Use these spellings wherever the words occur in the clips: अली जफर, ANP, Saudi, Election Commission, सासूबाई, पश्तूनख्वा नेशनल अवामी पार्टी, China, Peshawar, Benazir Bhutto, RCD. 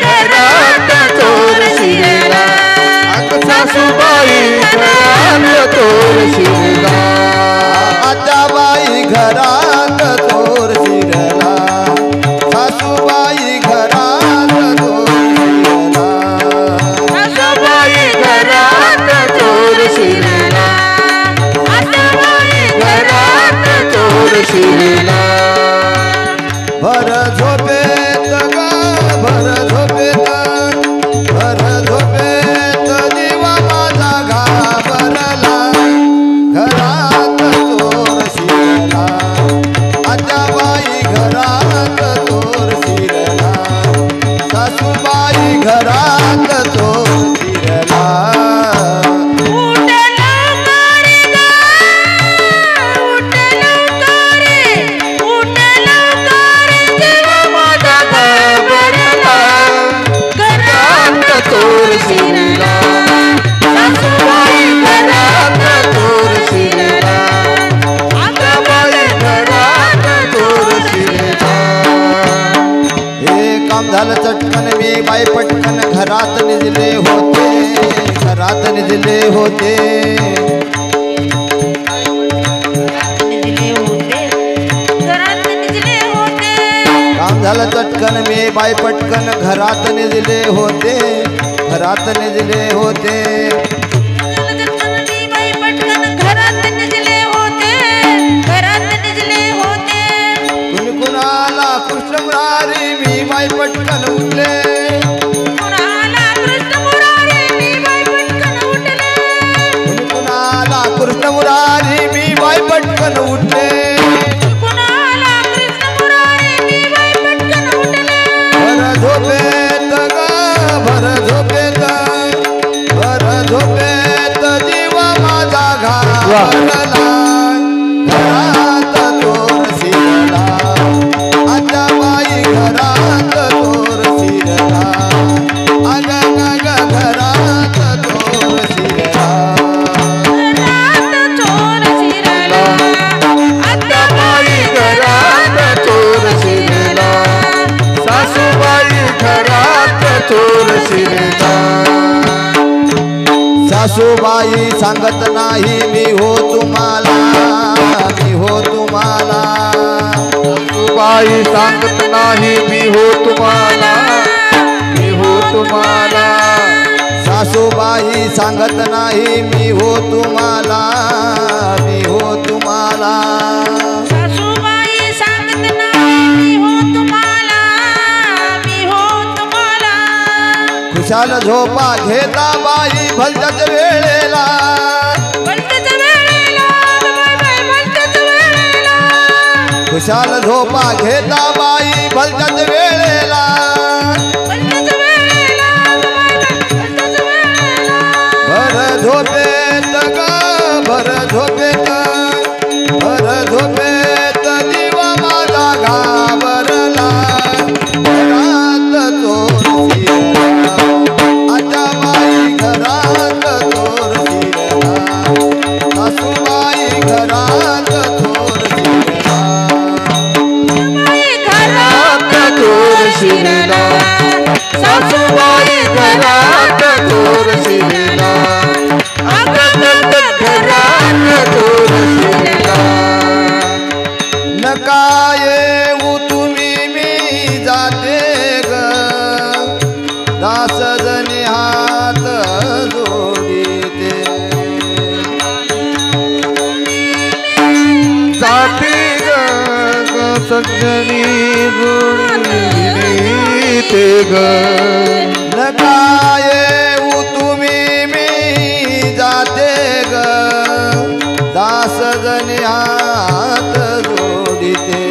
घरात चोर शिरला, सासूबाई घरात चोर शिरला, आताबाई घरात चोर शिरला, सासूबाई घरात चोर शिरला, सासूबाई घरात चोर शिरला, आताबाई घरात चोर शिरला। भर झोपेत ग भर झोपेत भर झोपेत जीवा माझा घाबरला, घरात चोर शिरला, आताबाई घरात चोर शिरला, सासूबाई घरात चोर शिरला। चटकन मी बाई पटकन घरात निजले होते, घरात निजले होते, काम झालं चटकन मी बाई पटकन घरात निजले होते, घरात निजले होते, बाई पटकन उठले, कुणाला कृष्ण मुरारी मी बाई पटकन उठले, कुणाला कृष्ण मुरारी मी बाई पटकन उठले, कुणाला कृष्ण मुरारी मी बाई पटकन उठले। भर झोपेत ग भर झोपेत भर झोपेत जीवा माझा घाबरला, घरात चोर शिरला, आताबाई घरात सासूबाई सांगत नाही मी हो तुम्हाला, मी हो तुम्हाला, सासूबाई सांगत नाही मी हो तुम्हाला, मी हो तुम्हाला, सासूबाई सांगत नाही मी हो तुम्हाला, मी हो तुम्हाला, सासूबाई सांगत नाही मी हो तुम्हाला, मी हो तुम्हाला। खुशाल झोपा घेता बाई भलत्याच वेळेला, खुशाल झोपा घेता बाई भलत्याच वेळेला, भर झोपेत ग भर झोपेत भर झोपेत जीवा माझा घाबरला, घरात चोर शिरला, आताबाई घरात चोर शिरला, सासूबाई घरात चोर शिरला, घरात चोर शिरला, सासूबाई घरात चोर शिरला, घरात चोर शिरला। नका येऊ तुम्ही मी जाते ग, दास जणी हात जोडीते, जाते ग सजनी जोडीते ग, नका येऊ तुम्ही मी जाते ग, दास जणी हात जोडीते,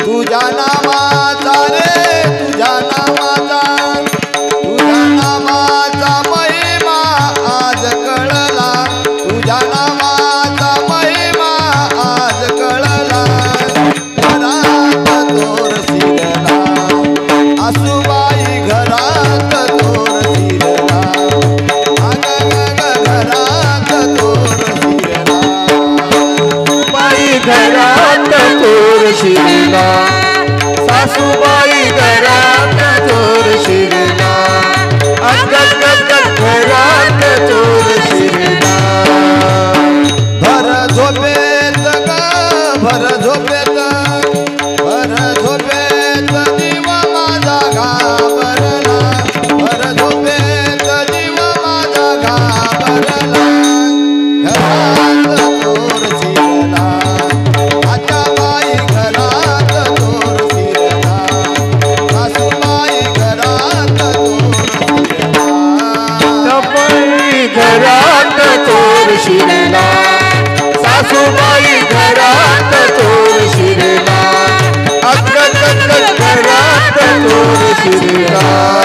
तुझ्या नामाचा रे तुझ्या नामाचा, तुझ्या नामाचा महिमा आज कळला, तुझ्या नामाचा महिमा आज कळला, घरात चोर शिरला, सासूबाई घरात घरात तोर शिरला, सासूबाई घरात तोर शिरला, अक्कल अक्कल घरात तोर शिरला।